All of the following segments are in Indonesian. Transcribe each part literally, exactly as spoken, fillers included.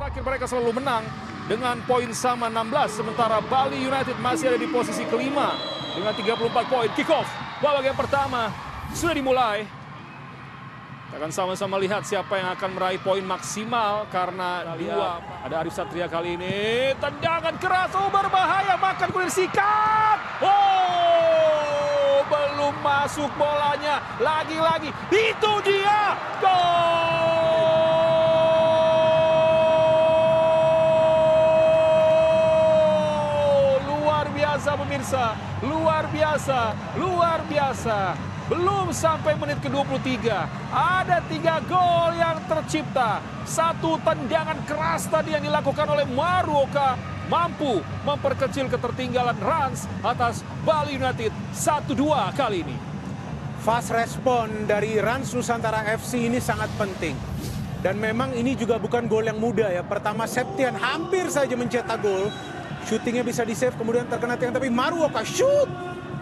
Terakhir mereka selalu menang dengan poin sama enam belas, sementara Bali United masih ada di posisi kelima dengan tiga puluh empat poin. Kick off babak yang pertama sudah dimulai. Kita akan sama-sama lihat siapa yang akan meraih poin maksimal karena dua. Ada Arif Satria kali ini. Tendangan keras, oh berbahaya, makan kulit sikat. Oh, belum masuk bolanya. Lagi-lagi, itu dia. Gol! Luar biasa pemirsa, luar biasa, luar biasa. Belum sampai menit ke dua puluh tiga, ada tiga gol yang tercipta. Satu tendangan keras tadi yang dilakukan oleh Maruoka mampu memperkecil ketertinggalan Rans atas Bali United satu dua kali ini. Fast respon dari Rans Nusantara F C ini sangat penting. Dan memang ini juga bukan gol yang mudah ya. Pertama Septian hampir saja mencetak gol. Shootingnya bisa di-save, kemudian terkena tiang, tapi Maruoka shoot.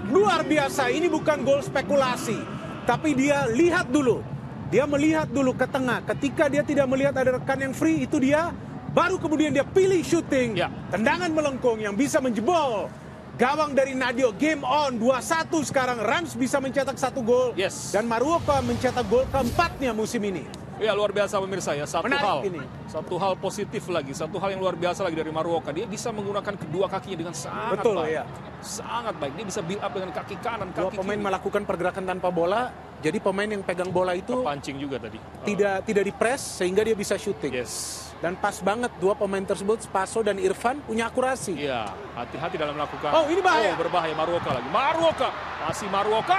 Luar biasa, ini bukan gol spekulasi. Tapi dia lihat dulu. Dia melihat dulu ke tengah. Ketika dia tidak melihat ada rekan yang free, itu dia. Baru kemudian dia pilih shooting. Ya. Tendangan melengkung yang bisa menjebol gawang dari Nadio. Game on, dua satu sekarang. Rans bisa mencetak satu gol. Yes. Dan Maruoka mencetak gol keempatnya musim ini. Ya, luar biasa pemirsa ya. Satu Menarik hal. Ini. Satu hal positif lagi. Satu hal yang luar biasa lagi dari Maruoka. Dia bisa menggunakan kedua kakinya dengan sangat Betul, baik. Ya. Sangat baik, dia bisa build up dengan kaki kanan, kaki kiri. Pemain melakukan pergerakan tanpa bola, jadi pemain yang pegang bola itu terpancing juga tadi. Tidak uh. tidak di-press sehingga dia bisa shooting. Yes. Dan pas banget dua pemain tersebut, Paso dan Irfan, punya akurasi. Iya, hati-hati dalam melakukan. Oh, ini bahaya. Oh, berbahaya Maruoka lagi. Maruoka, masih Maruoka.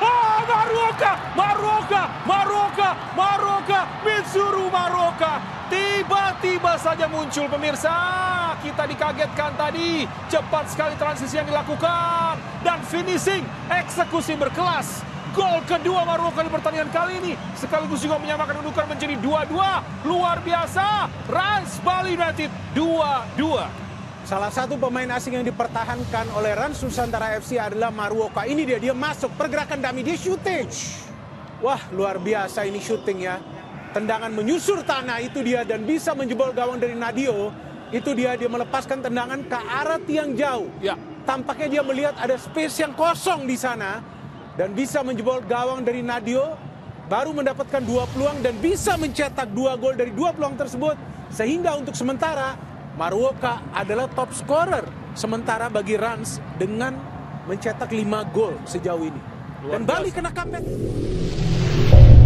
Oh, Maruoka, Maruoka, Maruoka, Maruoka, Mitsuru Maruoka. Tiba-tiba saja muncul pemirsa, kita dikagetkan tadi, cepat sekali transisi yang dilakukan, dan finishing, eksekusi berkelas. Gol kedua Maruoka di pertandingan kali ini, sekaligus juga menyamakan kedudukan menjadi dua dua, luar biasa, Rans Bali United dua dua. Salah satu pemain asing yang dipertahankan oleh Rans Nusantara F C adalah Maruoka. Ini dia, dia masuk, pergerakan dummy, dia shooting. Wah, luar biasa ini shooting ya. Tendangan menyusur tanah itu dia, dan bisa menjebol gawang dari Nadio. Itu dia, dia melepaskan tendangan ke arah tiang jauh. Ya. Tampaknya dia melihat ada space yang kosong di sana. Dan bisa menjebol gawang dari Nadio. Baru mendapatkan dua peluang dan bisa mencetak dua gol dari dua peluang tersebut. Sehingga untuk sementara Maruoka adalah top scorer. Sementara bagi Rans dengan mencetak lima gol sejauh ini. Dan Bali kena kapet.